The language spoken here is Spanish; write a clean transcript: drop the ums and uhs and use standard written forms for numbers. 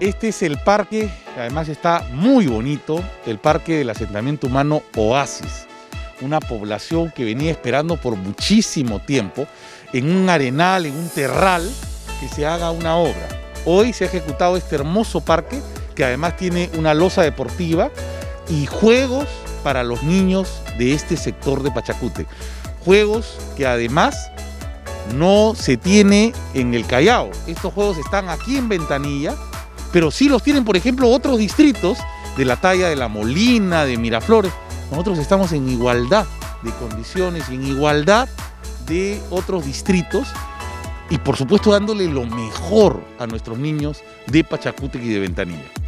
Este es el parque, además está muy bonito, el Parque del Asentamiento Humano Oasis. Una población que venía esperando por muchísimo tiempo en un arenal, en un terral, que se haga una obra. Hoy se ha ejecutado este hermoso parque, que además tiene una losa deportiva y juegos para los niños de este sector de Pachacútec. Juegos que además no se tiene en el Callao. Estos juegos están aquí en Ventanilla, pero sí los tienen, por ejemplo, otros distritos de la talla de La Molina, de Miraflores. Nosotros estamos en igualdad de condiciones, en igualdad de otros distritos y por supuesto dándole lo mejor a nuestros niños de Pachacútec y de Ventanilla.